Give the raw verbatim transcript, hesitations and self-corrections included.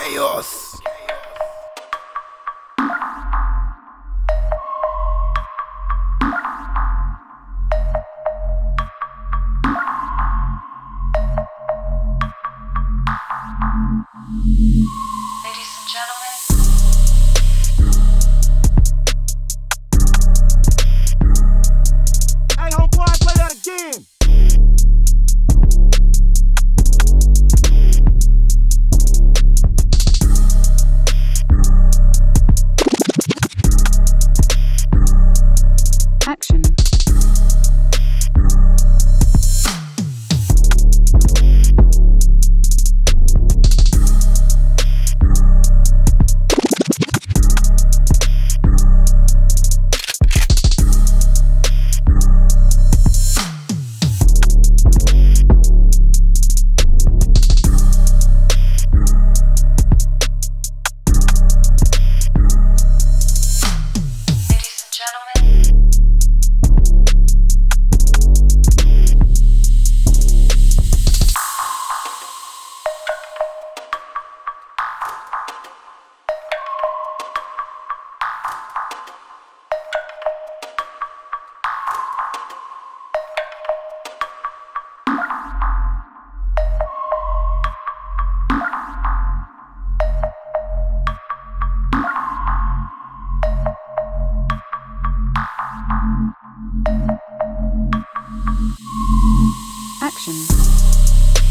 Chaos. Ladies and gentlemen. Action.